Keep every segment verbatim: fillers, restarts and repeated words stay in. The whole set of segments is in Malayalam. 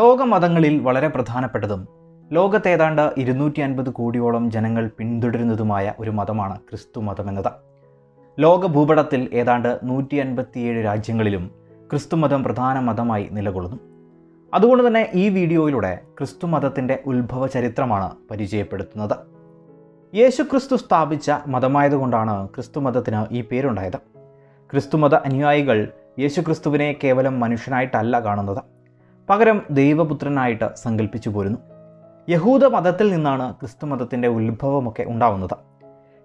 ലോകമതങ്ങളിൽ വളരെ പ്രധാനപ്പെട്ടതും ലോകത്തേതാണ്ട് ഇരുന്നൂറ്റി അൻപത് കോടിയോളം ജനങ്ങൾ പിന്തുടരുന്നതുമായ ഒരു മതമാണ് ക്രിസ്തു മതമെന്നത്. ലോക ഭൂപടത്തിൽ ഏതാണ്ട് നൂറ്റി അൻപത്തിയേഴ് രാജ്യങ്ങളിലും ക്രിസ്തുമതം പ്രധാന മതമായി നിലകൊള്ളുന്നു. അതുകൊണ്ട് തന്നെ ഈ വീഡിയോയിലൂടെ ക്രിസ്തു മതത്തിൻ്റെ ഉത്ഭവ ചരിത്രമാണ് പരിചയപ്പെടുത്തുന്നത്. യേശുക്രിസ്തു സ്ഥാപിച്ച മതമായതുകൊണ്ടാണ് ക്രിസ്തുമതത്തിന് ഈ പേരുണ്ടായത്. ക്രിസ്തുമത അനുയായികൾ യേശുക്രിസ്തുവിനെ കേവലം മനുഷ്യനായിട്ടല്ല കാണുന്നത്, പകരം ദൈവപുത്രനായിട്ട് സങ്കല്പിച്ചു പോരുന്നു. യഹൂദ മതത്തിൽ നിന്നാണ് ക്രിസ്തുമതത്തിൻ്റെ ഉത്ഭവമൊക്കെ ഉണ്ടാവുന്നത്.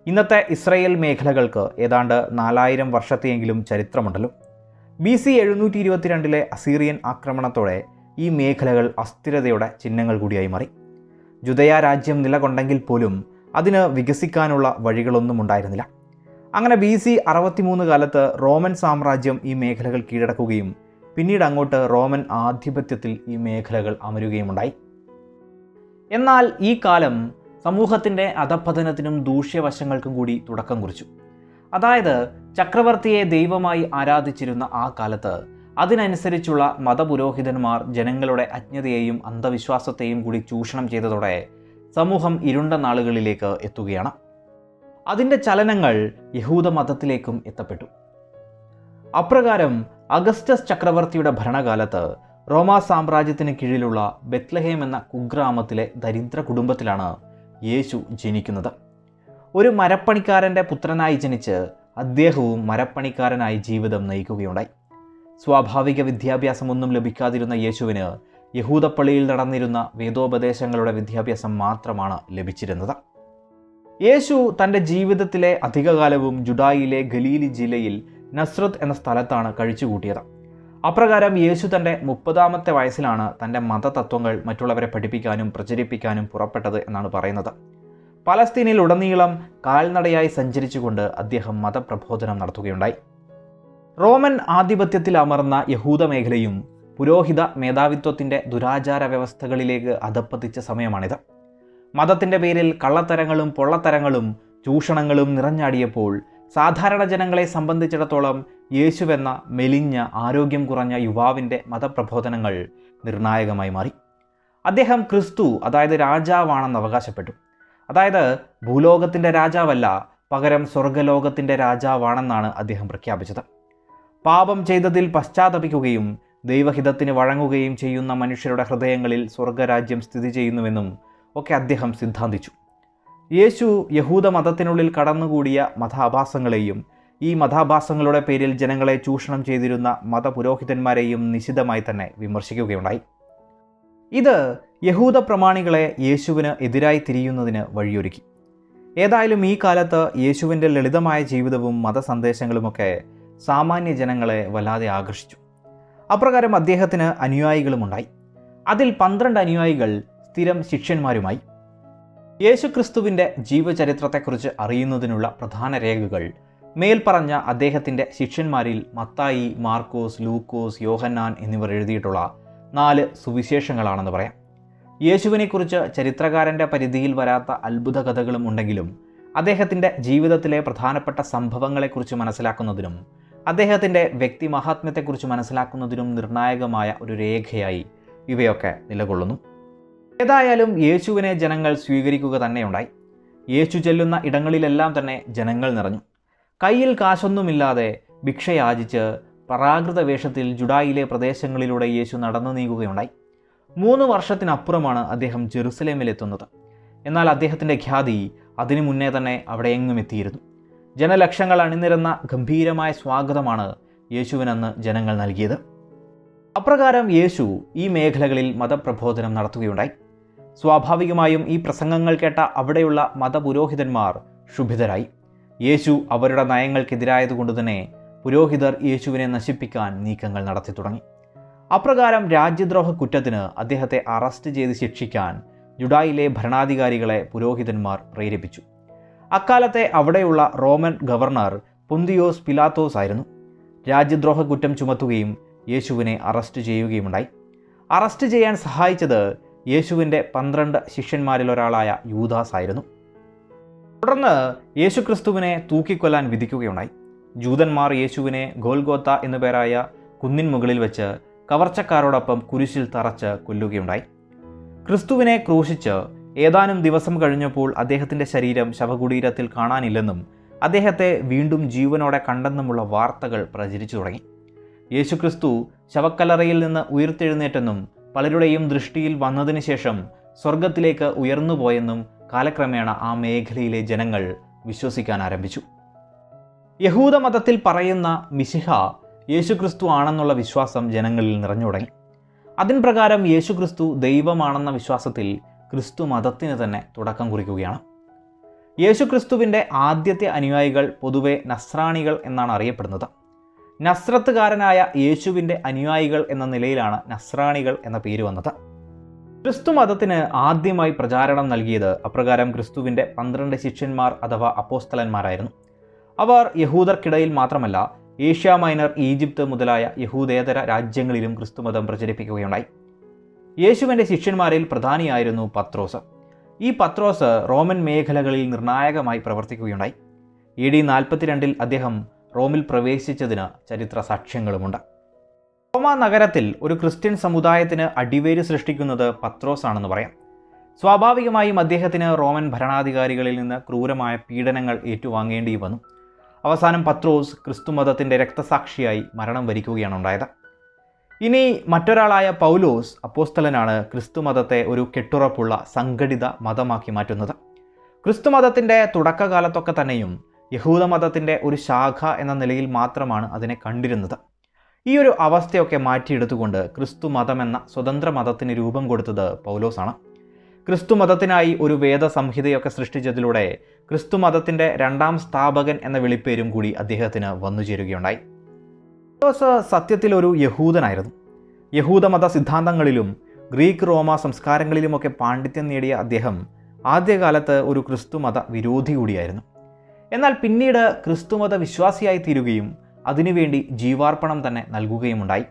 ഇന്നത്തെ ഇസ്രയേൽ മേഖലകൾക്ക് ഏതാണ്ട് നാലായിരം വർഷത്തെയെങ്കിലും ചരിത്രമുണ്ടല്ലോ. ബി സി എഴുന്നൂറ്റി ഇരുപത്തിരണ്ടിലെ അസീറിയൻ ആക്രമണത്തോടെ ഈ മേഖലകൾ അസ്ഥിരതയുടെ ചിഹ്നങ്ങൾ കൂടിയായി മാറി. ജുദയ രാജ്യം നിലകൊണ്ടെങ്കിൽ പോലും അതിന് വികസിക്കാനുള്ള വഴികളൊന്നും ഉണ്ടായിരുന്നില്ല. അങ്ങനെ ബി സി അറുപത്തിമൂന്ന് കാലത്ത് റോമൻ സാമ്രാജ്യം ഈ മേഖലകൾ കീഴടക്കുകയും പിന്നീട് അങ്ങോട്ട് റോമൻ ആധിപത്യത്തിൽ ഈ മേഖലകൾ അമരുകയുമുണ്ടായി. എന്നാൽ ഈ കാലം സമൂഹത്തിൻ്റെ അധപതനത്തിനും ദൂഷ്യവശങ്ങൾക്കും കൂടി തുടക്കം കുറിച്ചു. അതായത് ചക്രവർത്തിയെ ദൈവമായി ആരാധിച്ചിരുന്ന ആ കാലത്ത് അതിനനുസരിച്ചുള്ള മതപുരോഹിതന്മാർ ജനങ്ങളുടെ അജ്ഞതയെയും അന്ധവിശ്വാസത്തെയും കൂടി ചൂഷണം ചെയ്തതോടെ സമൂഹം ഇരുണ്ട നാളുകളിലേക്ക് എത്തുകയാണ്. അതിൻ്റെ ചലനങ്ങൾ യഹൂദ മതത്തിലേക്കും എത്തപ്പെട്ടു. അപ്രകാരം അഗസ്റ്റസ് ചക്രവർത്തിയുടെ ഭരണകാലത്ത് റോമാ സാമ്രാജ്യത്തിന് കീഴിലുള്ള ബെത്ലഹേം എന്ന കുഗ്രാമത്തിലെ ദരിദ്ര കുടുംബത്തിലാണ് യേശു ജനിക്കുന്നത്. ഒരു മരപ്പണിക്കാരൻ്റെ പുത്രനായി ജനിച്ച് അദ്ദേഹവും മരപ്പണിക്കാരനായി ജീവിതം നയിക്കുകയുണ്ടായി. സ്വാഭാവിക വിദ്യാഭ്യാസമൊന്നും ലഭിക്കാതിരുന്ന യേശുവിന് യഹൂദപ്പള്ളിയിൽ നടന്നിരുന്ന വേദോപദേശങ്ങളുടെ വിദ്യാഭ്യാസം മാത്രമാണ് ലഭിച്ചിരുന്നത്. യേശു തൻ്റെ ജീവിതത്തിലെ അധികകാലവും ജുഡായിലെ ഗലീലി ജില്ലയിൽ നസ്രത്ത് എന്ന സ്ഥലത്താണ് കഴിച്ചുകൂട്ടിയത്. അപ്രകാരം യേശു തൻ്റെ മുപ്പതാമത്തെ വയസ്സിലാണ് തൻ്റെ മതതത്വങ്ങൾ മറ്റുള്ളവരെ പഠിപ്പിക്കാനും പ്രചരിപ്പിക്കാനും പുറപ്പെട്ടത് എന്നാണ് പറയുന്നത്. പലസ്തീനിൽ ഉടനീളം കാൽനടയായി സഞ്ചരിച്ചുകൊണ്ട് അദ്ദേഹം മതപ്രബോധനം നടത്തുകയുണ്ടായി. റോമൻ ആധിപത്യത്തിൽ അമർന്ന യഹൂദ മേഖലയും പുരോഹിത മേധാവിത്വത്തിൻ്റെ ദുരാചാര വ്യവസ്ഥകളിലേക്ക് അധപ്പതിച്ച സമയമാണിത്. മതത്തിൻ്റെ പേരിൽ കള്ളത്തരങ്ങളും പൊള്ളത്തരങ്ങളും ചൂഷണങ്ങളും നിറഞ്ഞാടിയപ്പോൾ സാധാരണ ജനങ്ങളെ സംബന്ധിച്ചിടത്തോളം യേശുവെന്ന മെലിഞ്ഞ ആരോഗ്യം കുറഞ്ഞ യുവാവിൻ്റെ മതപ്രബോധനങ്ങൾ നിർണായകമായി മാറി. അദ്ദേഹം ക്രിസ്തു, അതായത് രാജാവാണെന്ന് അവകാശപ്പെട്ടു. അതായത് ഭൂലോകത്തിൻ്റെ രാജാവല്ല, പകരം സ്വർഗലോകത്തിൻ്റെ രാജാവാണെന്നാണ് അദ്ദേഹം പ്രഖ്യാപിച്ചത്. പാപം ചെയ്തതിൽ പശ്ചാത്തപിക്കുകയും ദൈവഹിതത്തിന് വഴങ്ങുകയും ചെയ്യുന്ന മനുഷ്യരുടെ ഹൃദയങ്ങളിൽ സ്വർഗരാജ്യം സ്ഥിതി ചെയ്യുന്നുവെന്നും ഒക്കെ അദ്ദേഹം സിദ്ധാന്തിച്ചു. യേശു യഹൂദ മതത്തിനുള്ളിൽ കടന്നുകൂടിയ മതാഭാസങ്ങളെയും ഈ മതാഭാസങ്ങളുടെ പേരിൽ ജനങ്ങളെ ചൂഷണം ചെയ്തിരുന്ന മതപുരോഹിതന്മാരെയും നിശിതമായി തന്നെ വിമർശിക്കുകയുണ്ടായി. ഇത് യഹൂദ പ്രമാണികളെ യേശുവിന് എതിരായി തിരിയുന്നതിന് വഴിയൊരുക്കി. ഏതായാലും ഈ കാലത്ത് യേശുവിൻ്റെ ലളിതമായ ജീവിതവും മതസന്ദേശങ്ങളുമൊക്കെ സാമാന്യ ജനങ്ങളെ വല്ലാതെ ആകർഷിച്ചു. അപ്രകാരം അദ്ദേഹത്തിന് അനുയായികളുമുണ്ടായി. അതിൽ പന്ത്രണ്ട് അനുയായികൾ സ്ഥിരം ശിഷ്യന്മാരുമായി. യേശുക്രിസ്തുവിൻ്റെ ജീവചരിത്രത്തെക്കുറിച്ച് അറിയുന്നതിനുള്ള പ്രധാന രേഖകൾ മേൽപ്പറഞ്ഞ അദ്ദേഹത്തിൻ്റെ ശിഷ്യന്മാരിൽ മത്തായി, മാർക്കോസ്, ലൂക്കോസ്, യോഹന്നാൻ എന്നിവർ എഴുതിയിട്ടുള്ള നാല് സുവിശേഷങ്ങളാണെന്ന് പറയാം. യേശുവിനെക്കുറിച്ച് ചരിത്രകാരൻ്റെ പരിധിയിൽ വരാത്ത അത്ഭുത കഥകളും ഉണ്ടെങ്കിലും അദ്ദേഹത്തിൻ്റെ ജീവിതത്തിലെ പ്രധാനപ്പെട്ട സംഭവങ്ങളെക്കുറിച്ച് മനസ്സിലാക്കുന്നതിനും അദ്ദേഹത്തിൻ്റെ വ്യക്തി മഹാത്മ്യത്തെക്കുറിച്ച് മനസ്സിലാക്കുന്നതിനും നിർണായകമായ ഒരു രേഖയായി ഇവയൊക്കെ നിലകൊള്ളുന്നു. ഏതായാലും യേശുവിനെ ജനങ്ങൾ സ്വീകരിക്കുക തന്നെയുണ്ടായി. യേശു ചെല്ലുന്ന ഇടങ്ങളിലെല്ലാം തന്നെ ജനങ്ങൾ നിറഞ്ഞു. കയ്യിൽ കാശൊന്നുമില്ലാതെ ഭിക്ഷയാചിച്ച് പ്രാകൃത വേഷത്തിൽ ജുഡായിലെ പ്രദേശങ്ങളിലൂടെ യേശു നടന്നു നീങ്ങുകയുണ്ടായി. മൂന്ന് വർഷത്തിനപ്പുറമാണ് അദ്ദേഹം ജെറുസലേമിലെത്തുന്നത്. എന്നാൽ അദ്ദേഹത്തിൻ്റെ ഖ്യാതി അതിനു മുന്നേ തന്നെ അവിടെ എങ്ങും എത്തിയിരുന്നു. ജനലക്ഷങ്ങൾ അണിനിരന്ന ഗംഭീരമായ സ്വാഗതമാണ് യേശുവിനെന്ന് ജനങ്ങൾ നൽകിയത്. അപ്രകാരം യേശു ഈ മേഖലകളിൽ മതപ്രബോധനം നടത്തുകയുണ്ടായി. സ്വാഭാവികമായും ഈ പ്രസംഗങ്ങൾ കേട്ട അവിടെയുള്ള മതപുരോഹിതന്മാർ ക്ഷുഭിതരായി. യേശു അവരുടെ നയങ്ങൾക്കെതിരായതുകൊണ്ട് തന്നെ പുരോഹിതർ യേശുവിനെ നശിപ്പിക്കാൻ നീക്കങ്ങൾ നടത്തി തുടങ്ങി. അപ്രകാരം രാജ്യദ്രോഹ കുറ്റത്തിന് അദ്ദേഹത്തെ അറസ്റ്റ് ചെയ്ത് ശിക്ഷിക്കാൻ ജുഡായിലെ ഭരണാധികാരികളെ പുരോഹിതന്മാർ പ്രേരിപ്പിച്ചു. അക്കാലത്തെ അവിടെയുള്ള റോമൻ ഗവർണർ പൊന്തിയോസ് പിലാത്തോസ് ആയിരുന്നു. രാജ്യദ്രോഹ കുറ്റം ചുമത്തുകയും യേശുവിനെ അറസ്റ്റ് ചെയ്യുകയുമുണ്ടായി. അറസ്റ്റ് ചെയ്യാൻ സഹായിച്ചത് യേശുവിൻ്റെ പന്ത്രണ്ട് ശിഷ്യന്മാരിലൊരാളായ യൂദാസ് ആയിരുന്നു. തുടർന്ന് യേശുക്രിസ്തുവിനെ തൂക്കിക്കൊല്ലാൻ വിധിക്കുകയുണ്ടായി. ജൂതന്മാർ യേശുവിനെ ഗോൽഗോത്ത എന്നു പേരായ കുന്നിൻ മുകളിൽ വെച്ച് കവർച്ചക്കാരോടൊപ്പം കുരിശിൽ തറച്ച് കൊല്ലുകയുണ്ടായി. ക്രിസ്തുവിനെ ക്രൂശിച്ച് ഏതാനും ദിവസം കഴിഞ്ഞപ്പോൾ അദ്ദേഹത്തിൻ്റെ ശരീരം ശവകുടീരത്തിൽ കാണാനില്ലെന്നും അദ്ദേഹത്തെ വീണ്ടും ജീവനോടെ കണ്ടെന്നുമുള്ള വാർത്തകൾ പ്രചരിച്ചു തുടങ്ങി. യേശുക്രിസ്തു ശവക്കല്ലറയിൽ നിന്ന് ഉയർത്തെഴുന്നേറ്റെന്നും പലരുടെയും ദൃഷ്ടിയിൽ വന്നതിന് ശേഷം സ്വർഗത്തിലേക്ക് ഉയർന്നുപോയെന്നും കാലക്രമേണ ആ മേഖലയിലെ ജനങ്ങൾ വിശ്വസിക്കാൻ ആരംഭിച്ചു. യഹൂദ മതത്തിൽ പറയുന്ന മിശിഹ യേശുക്രിസ്തു ആണെന്നുള്ള വിശ്വാസം ജനങ്ങളിൽ നിറഞ്ഞു തുടങ്ങി. അതിൻ പ്രകാരം യേശുക്രിസ്തു ദൈവമാണെന്ന വിശ്വാസത്തിൽ ക്രിസ്തു മതത്തിന് തന്നെ തുടക്കം കുറിക്കുകയാണ്. യേശുക്രിസ്തുവിൻ്റെ ആദ്യത്തെ അനുയായികൾ പൊതുവെ നസ്രാണികൾ എന്നാണ് അറിയപ്പെടുന്നത്. നസ്രത്തുകാരനായ യേശുവിൻ്റെ അനുയായികൾ എന്ന നിലയിലാണ് നസ്രാണികൾ എന്ന പേര് വന്നത്. ക്രിസ്തു മതത്തിന് ആദ്യമായി പ്രചാരണം നൽകിയത് അപ്രകാരം ക്രിസ്തുവിൻ്റെ പന്ത്രണ്ട് ശിഷ്യന്മാർ അഥവാ അപ്പോസ്തലന്മാരായിരുന്നു. അവർ യഹൂദർക്കിടയിൽ മാത്രമല്ല ഏഷ്യ മൈനർ, ഈജിപ്ത് മുതലായ യഹൂദേതര രാജ്യങ്ങളിലും ക്രിസ്തുമതം പ്രചരിപ്പിക്കുകയുണ്ടായി. യേശുവിൻ്റെ ശിഷ്യന്മാരിൽ പ്രധാനിയായിരുന്നു പത്രോസ്. ഈ പത്രോസ് റോമൻ മേഖലകളിൽ നിർണായകമായി പ്രവർത്തിക്കുകയുണ്ടായി. എ ഡി നാൽപ്പത്തിരണ്ടിൽ അദ്ദേഹം റോമിൽ പ്രവേശിച്ചതിന് ചരിത്ര സാക്ഷ്യങ്ങളുമുണ്ട്. റോമ നഗരത്തിൽ ഒരു ക്രിസ്ത്യൻ സമുദായത്തിന് അടിവേര് സൃഷ്ടിക്കുന്നത് പത്രോസ് ആണെന്ന് പറയാം. സ്വാഭാവികമായും അദ്ദേഹത്തിന് റോമൻ ഭരണാധികാരികളിൽ നിന്ന് ക്രൂരമായ പീഡനങ്ങൾ ഏറ്റുവാങ്ങേണ്ടി വന്നു. അവസാനം പത്രോസ് ക്രിസ്തുമതത്തിൻ്റെ രക്തസാക്ഷിയായി മരണം വരിക്കുകയാണ് ഉണ്ടായത്. ഇനി മറ്റൊരാളായ പൗലോസ് അപ്പോസ്തലനാണ് ക്രിസ്തുമതത്തെ ഒരു കെട്ടുറപ്പുള്ള സംഘടിത മതമാക്കി മാറ്റുന്നത്. ക്രിസ്തുമതത്തിൻ്റെ തുടക്കകാലത്തൊക്കെ തന്നെയും യഹൂദമതത്തിൻ്റെ ഒരു ശാഖ എന്ന നിലയിൽ മാത്രമാണ് അതിനെ കണ്ടിരുന്നത്. ഈ ഒരു അവസ്ഥയൊക്കെ മാറ്റിയെടുത്തുകൊണ്ട് ക്രിസ്തുമതമെന്ന സ്വതന്ത്ര മതത്തിന് രൂപം കൊടുത്തത് പൗലോസാണ്. ക്രിസ്തുമതത്തിനായി ഒരു വേദസംഹിതയൊക്കെ സൃഷ്ടിച്ചതിലൂടെ ക്രിസ്തുമതത്തിൻ്റെ രണ്ടാം സ്ഥാപകൻ എന്ന വിളിപ്പേരും കൂടി അദ്ദേഹത്തിന് വന്നുചേരുകയുണ്ടായി. പൗലോസ് സത്യത്തിലൊരു യഹൂദനായിരുന്നു. യഹൂദമത സിദ്ധാന്തങ്ങളിലും ഗ്രീക്ക് റോമ സംസ്കാരങ്ങളിലുമൊക്കെ പാണ്ഡിത്യം നേടിയ അദ്ദേഹം ആദ്യകാലത്ത് ഒരു ക്രിസ്തുമത വിരോധി കൂടിയായിരുന്നു. എന്നാൽ പിന്നീട് ക്രിസ്തുമത വിശ്വാസിയായി തീരുകയും അതിനുവേണ്ടി ജീവാർപ്പണം തന്നെ നൽകുകയുമുണ്ടായി.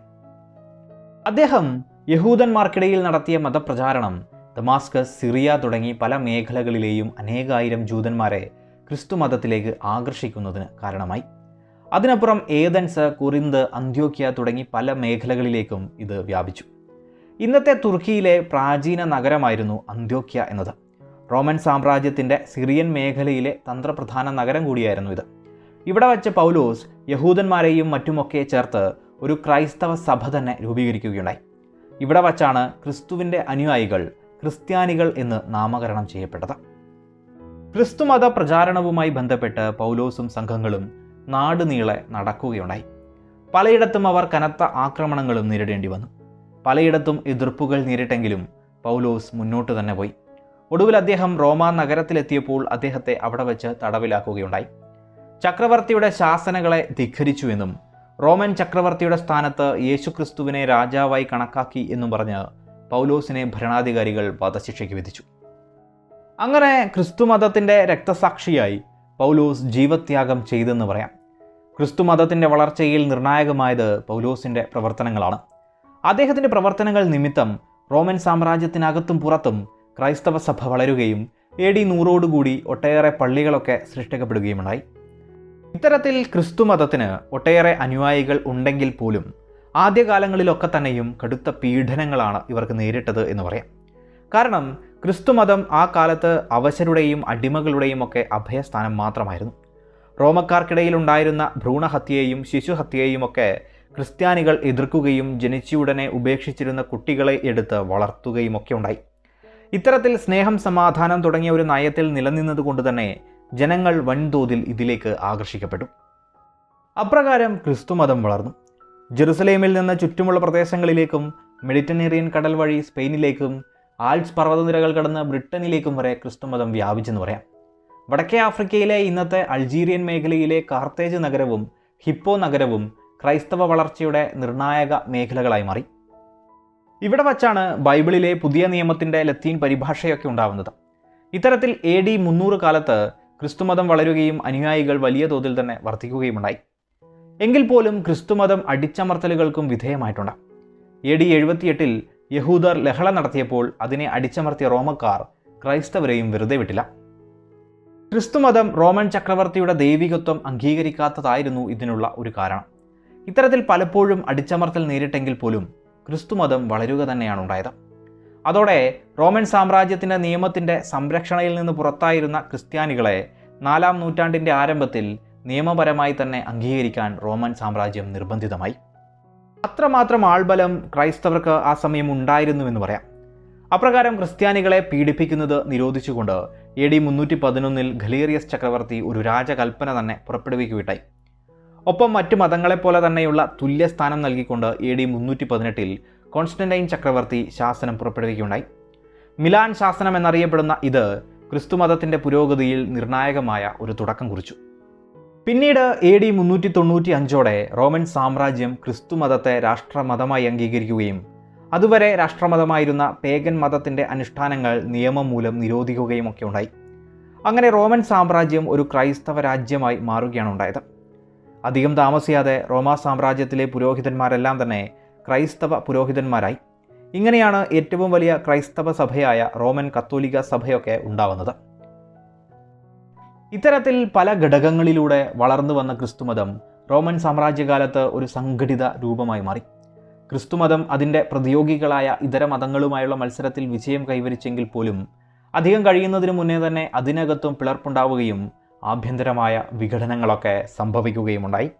അദ്ദേഹം യഹൂദന്മാർക്കിടയിൽ നടത്തിയ മതപ്രചാരണം ദമാസ്കസ്, സിറിയ തുടങ്ങി പല മേഖലകളിലെയും അനേകായിരം ജൂതന്മാരെ ക്രിസ്തുമതത്തിലേക്ക് ആകർഷിക്കുന്നതിന് കാരണമായി. അതിനപ്പുറം ഏതൻസ്, കുറിന്ത്, അന്ത്യോക്യ തുടങ്ങി പല മേഖലകളിലേക്കും ഇത് വ്യാപിച്ചു. ഇന്നത്തെ തുർക്കിയിലെ പ്രാചീന നഗരമായിരുന്നു അന്ത്യോക്യ എന്നത്. റോമൻ സാമ്രാജ്യത്തിൻ്റെ സിറിയൻ മേഖലയിലെ തന്ത്രപ്രധാന നഗരം കൂടിയായിരുന്നു ഇത്. ഇവിടെ വച്ച് പൗലോസ് യഹൂദന്മാരെയും മറ്റുമൊക്കെ ചേർത്ത് ഒരു ക്രൈസ്തവ സഭ തന്നെ രൂപീകരിക്കുകയുണ്ടായി. ഇവിടെ വച്ചാണ് ക്രിസ്തുവിൻ്റെ അനുയായികൾ ക്രിസ്ത്യാനികൾ എന്ന് നാമകരണം ചെയ്യപ്പെട്ടത്. ക്രിസ്തുമത പ്രചാരണവുമായി ബന്ധപ്പെട്ട് പൗലോസും സംഘങ്ങളും നാടുനീളെ നടക്കുകയുണ്ടായി. പലയിടത്തും അവർ കനത്ത ആക്രമണങ്ങളും നേരിടേണ്ടി വന്നു. പലയിടത്തും എതിർപ്പുകൾ നേരിട്ടെങ്കിലും പൗലോസ് മുന്നോട്ട് തന്നെ പോയി. ഒടുവിൽ അദ്ദേഹം റോമാ നഗരത്തിലെത്തിയപ്പോൾ അദ്ദേഹത്തെ അവിടെ വെച്ച് തടവിലാക്കുകയുണ്ടായി. ചക്രവർത്തിയുടെ ശാസനകളെ ധിഖരിച്ചുവെന്നും റോമൻ ചക്രവർത്തിയുടെ സ്ഥാനത്ത് യേശുക്രിസ്തുവിനെ രാജാവായി കണക്കാക്കി എന്നും പറഞ്ഞ് പൗലോസിനെ ഭരണാധികാരികൾ വധശിക്ഷയ്ക്ക് വിധിച്ചു. അങ്ങനെ ക്രിസ്തുമതത്തിൻ്റെ രക്തസാക്ഷിയായി പൗലോസ് ജീവത്യാഗം ചെയ്തെന്ന് പറയാം. ക്രിസ്തുമതത്തിൻ്റെ വളർച്ചയിൽ നിർണായകമായത് പൗലോസിൻ്റെ പ്രവർത്തനങ്ങളാണ്. അദ്ദേഹത്തിൻ്റെ പ്രവർത്തനങ്ങൾ നിമിത്തം റോമൻ സാമ്രാജ്യത്തിനകത്തും പുറത്തും ക്രൈസ്തവ സഭ വളരുകയും എ ഡി നൂറോടുകൂടി ഒട്ടേറെ പള്ളികളൊക്കെ സൃഷ്ടിക്കപ്പെടുകയുമുണ്ടായി. ഇത്തരത്തിൽ ക്രിസ്തുമതത്തിന് ഒട്ടേറെ അനുയായികൾ ഉണ്ടെങ്കിൽ പോലും ആദ്യകാലങ്ങളിലൊക്കെ തന്നെയും കടുത്ത പീഡനങ്ങളാണ് ഇവർക്ക് നേരിട്ടത് എന്ന് പറയാം. കാരണം ക്രിസ്തുമതം ആ കാലത്ത് അവശരുടെയും അടിമകളുടെയും ഒക്കെ അഭയസ്ഥാനം മാത്രമായിരുന്നു. റോമക്കാർക്കിടയിലുണ്ടായിരുന്ന ഭ്രൂണഹത്യയെയും ശിശുഹത്യയെയുമൊക്കെ ക്രിസ്ത്യാനികൾ എതിർക്കുകയും ജനിച്ചയുടനെ ഉപേക്ഷിച്ചിരുന്ന കുട്ടികളെ എടുത്ത് വളർത്തുകയുമൊക്കെ ഉണ്ടായി. ഇത്തരത്തിൽ സ്നേഹം, സമാധാനം തുടങ്ങിയ ഒരു നയത്തിൽ നിലനിന്നതുകൊണ്ട് തന്നെ ജനങ്ങൾ വൻതോതിൽ ഇതിലേക്ക് ആകർഷിക്കപ്പെട്ടു. അപ്രകാരം ക്രിസ്തുമതം വളർന്നു. ജെറുസലേമിൽ നിന്ന് ചുറ്റുമുള്ള പ്രദേശങ്ങളിലേക്കും മെഡിറ്ററേനിയൻ കടൽ വഴി സ്പെയിനിലേക്കും ആൽപ്സ് പർവ്വതനിരകൾ കടന്ന് ബ്രിട്ടനിലേക്കും വരെ ക്രിസ്തുമതം വ്യാപിച്ചെന്ന് പറയാം. വടക്കേ ആഫ്രിക്കയിലെ ഇന്നത്തെ അൾജീരിയൻ മേഖലയിലെ കാർത്തേജ് നഗരവും ഹിപ്പോ നഗരവും ക്രൈസ്തവ വളർച്ചയുടെ നിർണായക മേഖലകളായി മാറി. ഇവിടെ വച്ചാണ് ബൈബിളിലെ പുതിയ നിയമത്തിൻ്റെ ലത്തീൻ പരിഭാഷയൊക്കെ ഉണ്ടാവുന്നത്. ഇത്തരത്തിൽ എ ഡി മുന്നൂറ് കാലത്ത് ക്രിസ്തുമതം വളരുകയും അനുയായികൾ വലിയ തോതിൽ തന്നെ വർദ്ധിക്കുകയുമുണ്ടായി. എങ്കിൽ പോലും ക്രിസ്തുമതം അടിച്ചമർത്തലുകൾക്കും വിധേയമായിട്ടുണ്ട്. എ ഡി എഴുപത്തിയെട്ടിൽ യഹൂദർ ലഹള നടത്തിയപ്പോൾ അതിനെ അടിച്ചമർത്തിയ റോമക്കാർ ക്രൈസ്തവരെയും വെറുതെ വിട്ടില്ല. ക്രിസ്തുമതം റോമൻ ചക്രവർത്തിയുടെ ദൈവികത്വം അംഗീകരിക്കാത്തതായിരുന്നു ഇതിനുള്ള ഒരു കാരണം. ഇത്തരത്തിൽ പലപ്പോഴും അടിച്ചമർത്തൽ നേരിട്ടെങ്കിൽ പോലും ക്രിസ്തുമതം വളരുക തന്നെയാണ് ഉണ്ടായത്. അതോടെ റോമൻ സാമ്രാജ്യത്തിൻ്റെ നിയമത്തിൻ്റെ സംരക്ഷണയിൽ നിന്ന് പുറത്തായിരുന്ന ക്രിസ്ത്യാനികളെ നാലാം നൂറ്റാണ്ടിൻ്റെ ആരംഭത്തിൽ നിയമപരമായി തന്നെ അംഗീകരിക്കാൻ റോമൻ സാമ്രാജ്യം നിർബന്ധിതമായി. അത്രമാത്രം ആൾബലം ക്രൈസ്തവർക്ക് ആ സമയം ഉണ്ടായിരുന്നുവെന്ന് പറയാം. അപ്രകാരം ക്രിസ്ത്യാനികളെ പീഡിപ്പിക്കുന്നത് നിരോധിച്ചുകൊണ്ട് എ ഡി മുന്നൂറ്റി പതിനൊന്നിൽ ഗലേറിയസ് ചക്രവർത്തി ഒരു രാജകൽപ്പന തന്നെ പുറപ്പെടുവിക്കുകയുണ്ടായി. ഒപ്പം മറ്റു മതങ്ങളെപ്പോലെ തന്നെയുള്ള തുല്യസ്ഥാനം നൽകിക്കൊണ്ട് എ ഡി മുന്നൂറ്റി പതിനെട്ടിൽ കോൺസ്റ്റന്റൈൻ ചക്രവർത്തി ശാസനം പുറപ്പെടുവിക്കുകയുണ്ടായി. മിലാൻ ശാസനം എന്നറിയപ്പെടുന്ന ഇത് ക്രിസ്തുമതത്തിൻ്റെ പുരോഗതിയിൽ നിർണായകമായ ഒരു തുടക്കം കുറിച്ചു. പിന്നീട് എ ഡി മുന്നൂറ്റി തൊണ്ണൂറ്റി അഞ്ചോടെ റോമൻ സാമ്രാജ്യം ക്രിസ്തുമതത്തെ രാഷ്ട്രമതമായി അംഗീകരിക്കുകയും അതുവരെ രാഷ്ട്രമതമായിരുന്ന പേഗൻ മതത്തിൻ്റെ അനുഷ്ഠാനങ്ങൾ നിയമം മൂലം നിരോധിക്കുകയും ഒക്കെ ഉണ്ടായി. അങ്ങനെ റോമൻ സാമ്രാജ്യം ഒരു ക്രൈസ്തവ രാജ്യമായി മാറുകയാണ് ഉണ്ടായത്. അധികം താമസിയാതെ റോമാ സാമ്രാജ്യത്തിലെ പുരോഹിതന്മാരെല്ലാം തന്നെ ക്രൈസ്തവ പുരോഹിതന്മാരായി. ഇങ്ങനെയാണ് ഏറ്റവും വലിയ ക്രൈസ്തവ സഭയായ റോമൻ കത്തോലിക്ക സഭയൊക്കെ ഉണ്ടാവുന്നത്. ഇത്തരത്തിൽ പല ഘടകങ്ങളിലൂടെ വളർന്നു വന്ന ക്രിസ്തുമതം റോമൻ സാമ്രാജ്യകാലത്ത് ഒരു സംഘടിത രൂപമായി മാറി. ക്രിസ്തുമതം അതിൻ്റെ പ്രതിയോഗികളായ ഇതര മതങ്ങളുമായുള്ള മത്സരത്തിൽ വിജയം കൈവരിച്ചെങ്കിൽ പോലും അധികം കഴിയുന്നതിന് മുന്നേ തന്നെ അതിനകത്തും പിളർപ്പുണ്ടാവുകയും ആഭ്യന്തരമായ വിഘടനങ്ങളൊക്കെ സംഭവിക്കുകയുമുണ്ടായി.